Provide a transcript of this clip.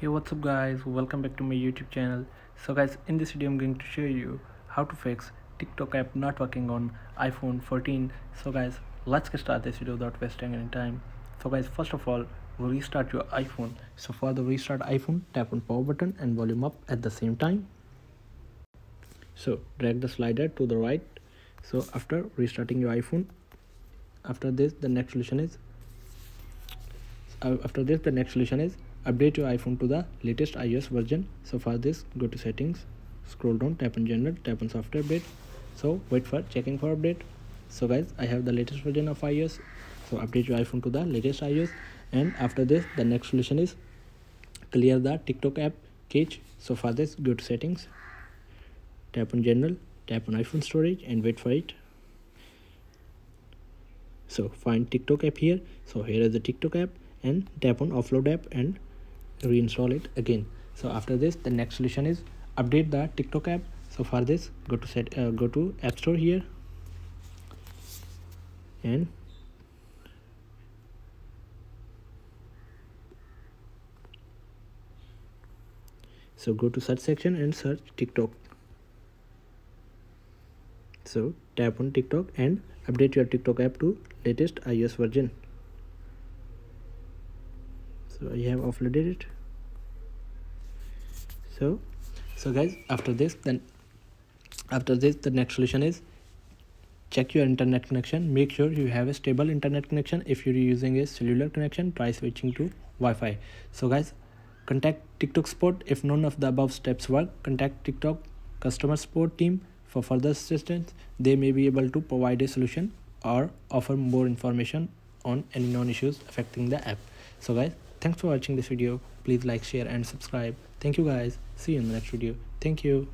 Hey, what's up guys, welcome back to my YouTube channel. So guys, in this video I'm going to show you how to fix TikTok app not working on iPhone 14. So guys, let's get started this video without wasting any time. So guys, first of all, restart your iPhone. So for the restart iPhone, tap on power button and volume up at the same time. So drag the slider to the right. So after restarting your iPhone, after this the next solution is update your iPhone to the latest iOS version. So for this, go to settings, scroll down, tap on general, tap on software update. So wait for checking for update. So guys, I have the latest version of iOS. So update your iPhone to the latest iOS, and after this the next solution is clear the TikTok app cache. So for this, go to settings, tap on general, tap on iPhone storage and wait for it. So find TikTok app here. So here is the TikTok app, and tap on offload app and reinstall it again. So after this the next solution is update the TikTok app. So for this, go to app store here, and so go to search section and search TikTok. So tap on TikTok and update your TikTok app to latest iOS version. So I have offloaded it. So guys, after this the next solution is check your internet connection. Make sure you have a stable internet connection. If you're using a cellular connection, try switching to Wi-Fi. So guys, contact TikTok support. If none of the above steps work, contact TikTok customer support team for further assistance. They may be able to provide a solution or offer more information on any known issues affecting the app. So guys, thanks for watching this video. Please like, share and subscribe. Thank you guys, see you in the next video. Thank you.